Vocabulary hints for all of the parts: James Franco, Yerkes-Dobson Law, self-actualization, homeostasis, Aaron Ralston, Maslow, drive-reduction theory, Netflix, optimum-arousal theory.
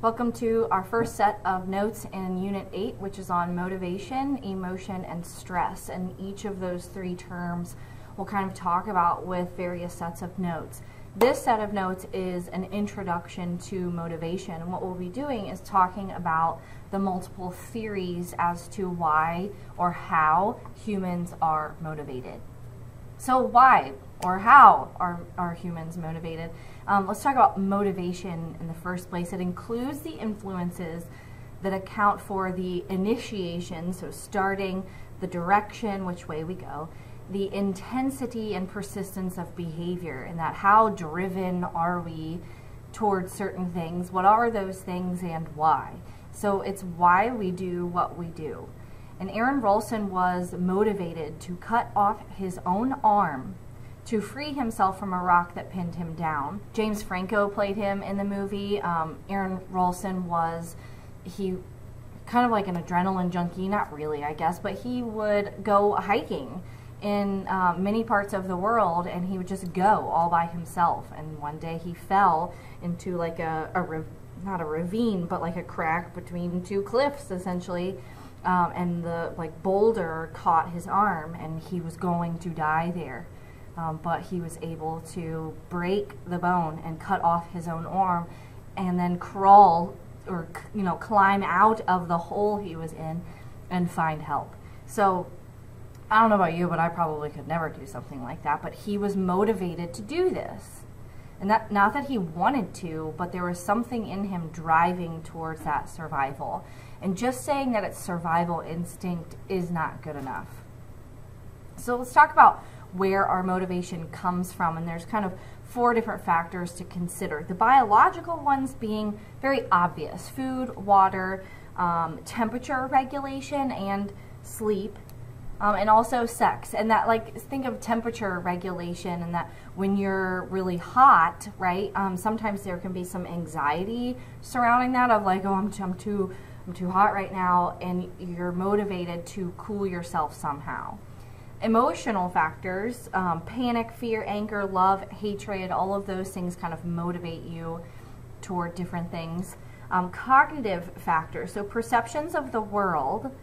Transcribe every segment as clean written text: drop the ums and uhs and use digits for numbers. Welcome to our first set of notes in Unit 8, which is on motivation, emotion, and stress. And each of those three terms we'll kind of talk about with various sets of notes. This set of notes is an introduction to motivation. And what we'll be doing is talking about the multiple theories as to why or how humans are motivated. So why or how are humans motivated? Let's talk about motivation in the first place. It includes the influences that account for the initiation, so starting, the direction, which way we go, the intensity and persistence of behavior, and that how driven are we towards certain things, what are those things and why. So it's why we do what we do. And Aaron Ralston was motivated to cut off his own arm to free himself from a rock that pinned him down. James Franco played him in the movie. Aaron Ralston was, he kind of like an adrenaline junkie, not really I guess, but he would go hiking in many parts of the world and he would just go all by himself. And one day he fell into like not a ravine, but like a crack between two cliffs essentially. And the boulder caught his arm and he was going to die there, but he was able to break the bone and cut off his own arm and then crawl, or you know, climb out of the hole he was in and find help. So I don't know about you, but I probably could never do something like that, but he was motivated to do this. And that, not that he wanted to, but there was something in him driving towards that survival. And just saying that it's survival instinct is not good enough. So let's talk about where our motivation comes from. And there's kind of four different factors to consider. The biological ones being very obvious: food, water, temperature regulation, and sleep. And also sex. And that, think of temperature regulation, and that when you're really hot, right, sometimes there can be some anxiety surrounding that of like, oh, I'm too hot right now, and you're motivated to cool yourself somehow. Emotional factors, panic, fear, anger, love, hatred, all of those things kind of motivate you toward different things. Cognitive factors, so perceptions of the world,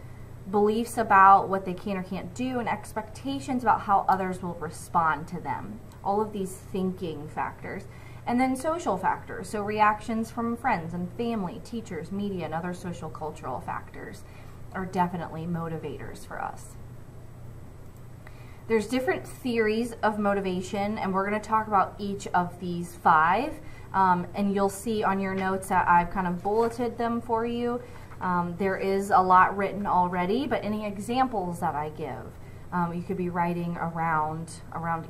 beliefs about what they can or can't do, and expectations about how others will respond to them. All of these thinking factors. And then social factors, so reactions from friends and family, teachers, media, and other social cultural factors are definitely motivators for us. There's different theories of motivation, and we're going to talk about each of these five. And you'll see on your notes that I've kind of bulleted them for you. There is a lot written already, but any examples that I give, you could be writing around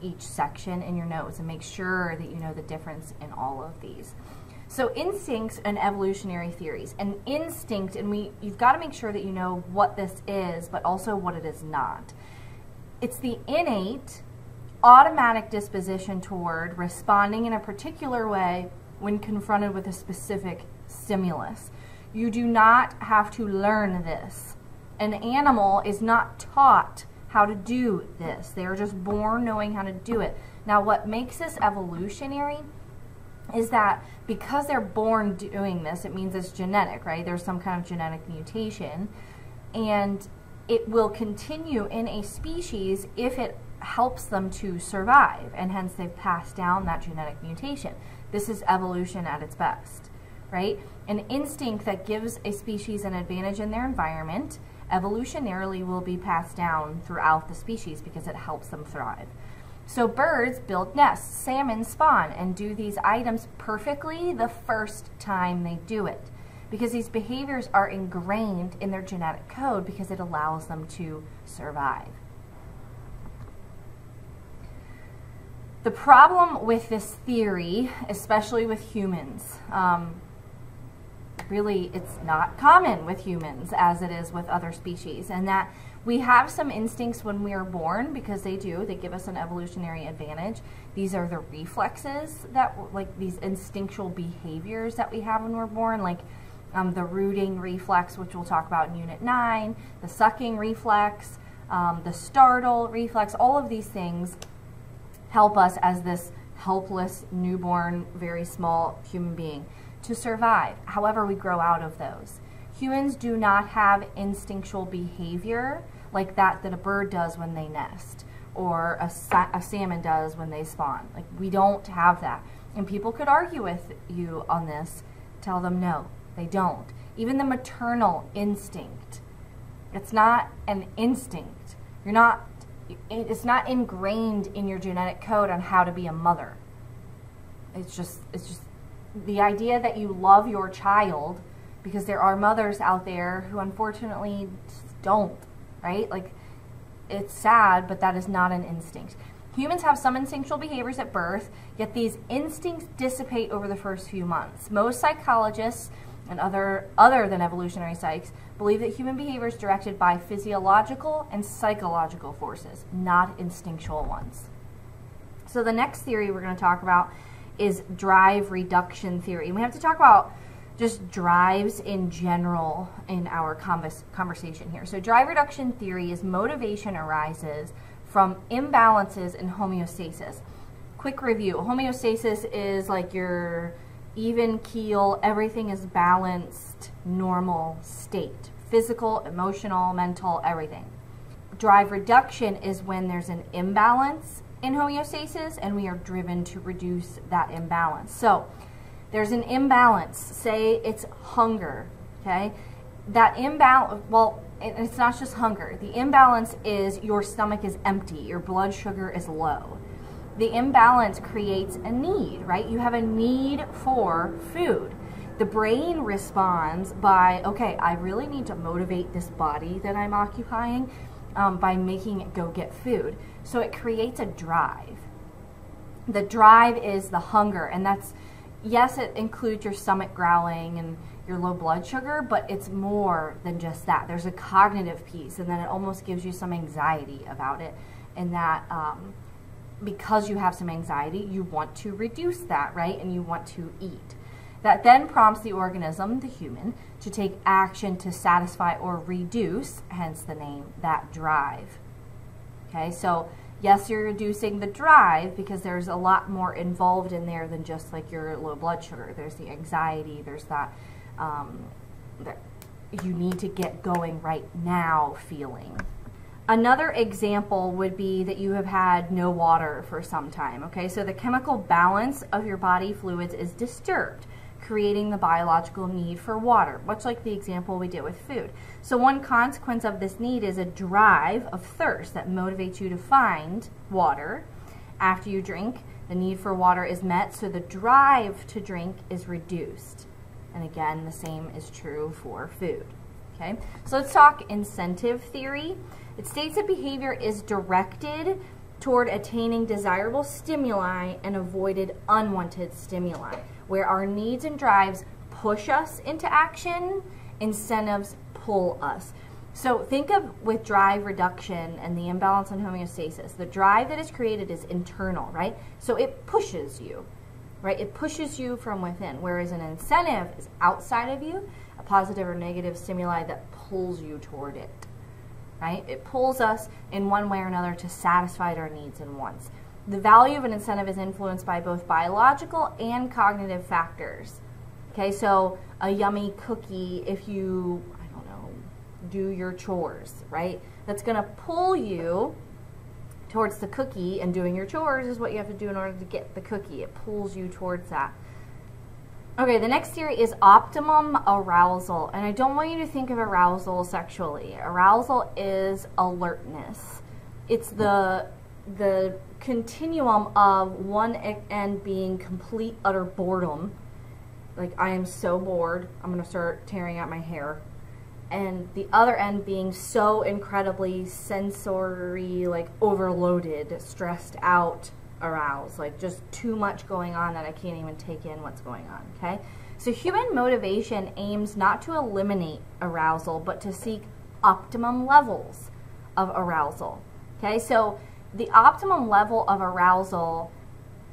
each section in your notes and make sure that you know the difference in all of these. So instincts and evolutionary theories. An instinct, and you've got to make sure that you know what this is, but also what it is not. It's the innate, automatic disposition toward responding in a particular way when confronted with a specific stimulus. You do not have to learn this. An animal is not taught how to do this. They are just born knowing how to do it. Now, what makes this evolutionary is that because they're born doing this, it means it's genetic, right? There's some kind of genetic mutation, and it will continue in a species if it helps them to survive, and hence they've passed down that genetic mutation. This is evolution at its best, right? An instinct that gives a species an advantage in their environment evolutionarily will be passed down throughout the species because it helps them thrive. So birds build nests, salmon spawn, and do these items perfectly the first time they do it, because these behaviors are ingrained in their genetic code because it allows them to survive. The problem with this theory, especially with humans, really, it's not common with humans as it is with other species, and that we have some instincts when we are born because they give us an evolutionary advantage. These are the reflexes that, these instinctual behaviors that we have when we're born, the rooting reflex, which we'll talk about in Unit 9, the sucking reflex, the startle reflex. All of these things help us as this helpless, newborn, very small human being to survive, however we grow out of those. Humans do not have instinctual behavior like that a bird does when they nest, or a salmon does when they spawn. Like, we don't have that. And people could argue with you on this. Tell them no, they don't. Even the maternal instinct, it's not an instinct. You're not, it's not ingrained in your genetic code on how to be a mother. It's just the idea that you love your child, because there are mothers out there who unfortunately don't, right? Like, it's sad, but that is not an instinct. Humans have some instinctual behaviors at birth, yet these instincts dissipate over the first few months. Most psychologists and other than evolutionary psychs believe that human behavior is directed by physiological and psychological forces, not instinctual ones. So the next theory we're going to talk about is drive-reduction theory. And we have to talk about just drives in general in our conversation here. So drive-reduction theory is motivation arises from imbalances in homeostasis. Quick review. Homeostasis is like your even keel, everything is balanced, normal state. Physical, emotional, mental, everything. Drive reduction is when there's an imbalance in homeostasis and we are driven to reduce that imbalance. So there's an imbalance, say it's hunger, okay? That imbalance, well, it's not just hunger. The imbalance is your stomach is empty, your blood sugar is low. The imbalance creates a need, right? You have a need for food. The brain responds by, okay, I really need to motivate this body that I'm occupying by making it go get food. So it creates a drive. The drive is the hunger, and that's, yes, it includes your stomach growling and your low blood sugar, but it's more than just that. There's a cognitive piece, and then it almost gives you some anxiety about it, and that because you have some anxiety, you want to reduce that, right? And you want to eat. That then prompts the organism, the human, to take action to satisfy or reduce, hence the name, that drive. Okay, so yes, you're reducing the drive because there's a lot more involved in there than just like your low blood sugar. There's the anxiety, there's that you need to get going right now feeling. Another example would be that you have had no water for some time, okay? So the chemical balance of your body fluids is disturbed, creating the biological need for water, much like the example we did with food. So one consequence of this need is a drive of thirst that motivates you to find water. After you drink, the need for water is met, so the drive to drink is reduced. And again, the same is true for food, okay? So let's talk incentive theory. It states that behavior is directed toward attaining desirable stimuli and avoided unwanted stimuli, where our needs and drives push us into action, incentives pull us. So think of with drive reduction and the imbalance in homeostasis, the drive that is created is internal, right? So it pushes you, right? It pushes you from within, whereas an incentive is outside of you, a positive or negative stimuli that pulls you toward it. Right? It pulls us in one way or another to satisfy our needs and wants. The value of an incentive is influenced by both biological and cognitive factors. Okay, so a yummy cookie if you, I don't know, do your chores, right? That's going to pull you towards the cookie, and doing your chores is what you have to do in order to get the cookie. It pulls you towards that. Okay, the next theory is optimum arousal, and I don't want you to think of arousal sexually. Arousal is alertness. It's the continuum of one end being complete, utter boredom, like I am so bored, I'm going to start tearing out my hair, and the other end being so incredibly sensory, like overloaded, stressed out, aroused, like just too much going on that I can't even take in what's going on, okay? So human motivation aims not to eliminate arousal, but to seek optimum levels of arousal, okay? So the optimum level of arousal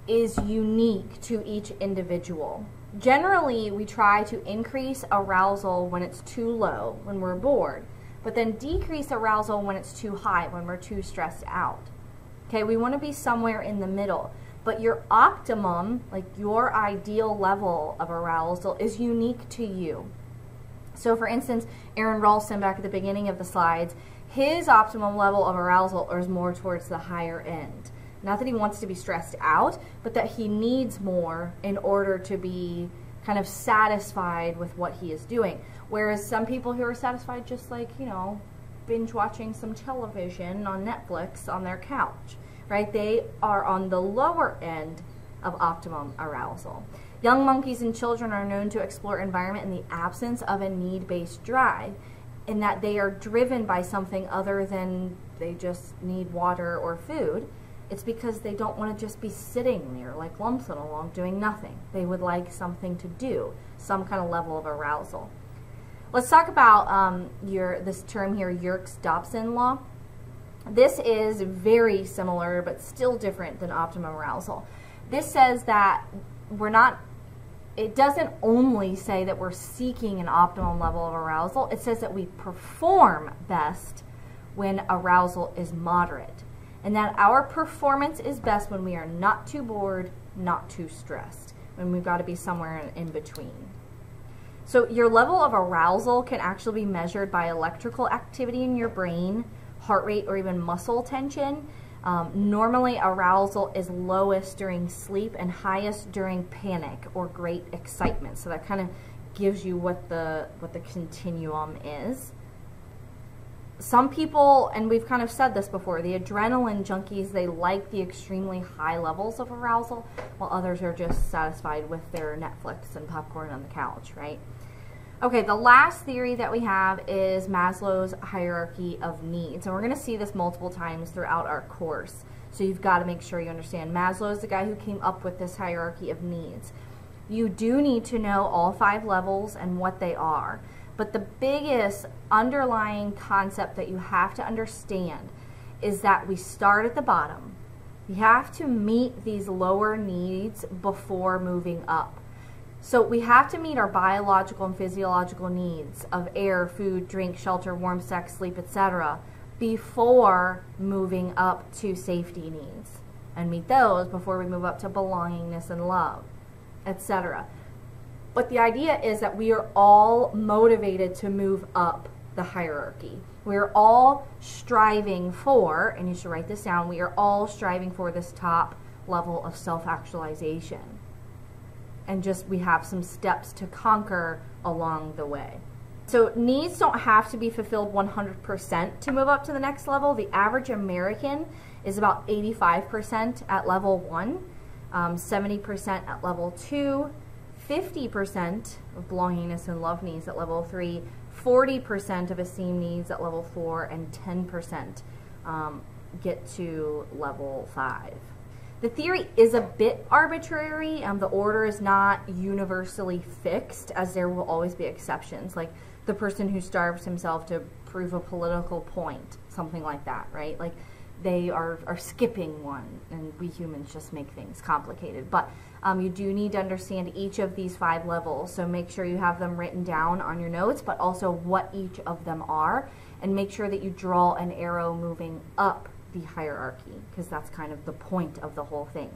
is unique to each individual. Generally, we try to increase arousal when it's too low, when we're bored, but then decrease arousal when it's too high, when we're too stressed out. Okay, we want to be somewhere in the middle. But your optimum, like your ideal level of arousal, is unique to you. So for instance, Aaron Ralston, back at the beginning of the slides, his optimum level of arousal is more towards the higher end. Not that he wants to be stressed out, but that he needs more in order to be kind of satisfied with what he is doing. Whereas some people who are satisfied just like, you know, binge watching some television on Netflix on their couch, right? They are on the lower end of optimum arousal. Young monkeys and children are known to explore environment in the absence of a need-based drive, in that they are driven by something other than they just need water or food. It's because they don't want to just be sitting there like lumps on a log doing nothing. They would like something to do, some kind of level of arousal. Let's talk about this term here, Yerkes-Dobson Law. This is very similar but still different than optimum arousal. This says that we're not, it doesn't only say that we're seeking an optimum level of arousal, it says that we perform best when arousal is moderate, and that our performance is best when we are not too bored, not too stressed, when we've got to be somewhere in between. So your level of arousal can actually be measured by electrical activity in your brain, heart rate, or even muscle tension. Normally arousal is lowest during sleep and highest during panic or great excitement. So that kind of gives you what the continuum is. Some people, and we've kind of said this before, the adrenaline junkies, they like the extremely high levels of arousal, while others are just satisfied with their Netflix and popcorn on the couch, right? Okay, the last theory that we have is Maslow's hierarchy of needs. And we're going to see this multiple times throughout our course. So you've got to make sure you understand. Maslow is the guy who came up with this hierarchy of needs. You do need to know all 5 levels and what they are. But the biggest underlying concept that you have to understand is that we start at the bottom. We have to meet these lower needs before moving up. So we have to meet our biological and physiological needs of air, food, drink, shelter, warm, sex, sleep, etc. before moving up to safety needs, and meet those before we move up to belongingness and love, etc. But the idea is that we are all motivated to move up the hierarchy. We're all striving for, and you should write this down, we are all striving for this top level of self-actualization. And just we have some steps to conquer along the way. So needs don't have to be fulfilled 100% to move up to the next level. The average American is about 85% at level 1, 70% at level 2, 50% of belongingness and love needs at level 3, 40% of esteem needs at level 4, and 10% get to level 5. The theory is a bit arbitrary. The order is not universally fixed, as there will always be exceptions, like the person who starves himself to prove a political point, something like that, right? Like they are skipping one, and we humans just make things complicated. But you do need to understand each of these 5 levels, so make sure you have them written down on your notes, but also what each of them are, and make sure that you draw an arrow moving up the hierarchy, because that's kind of the point of the whole thing.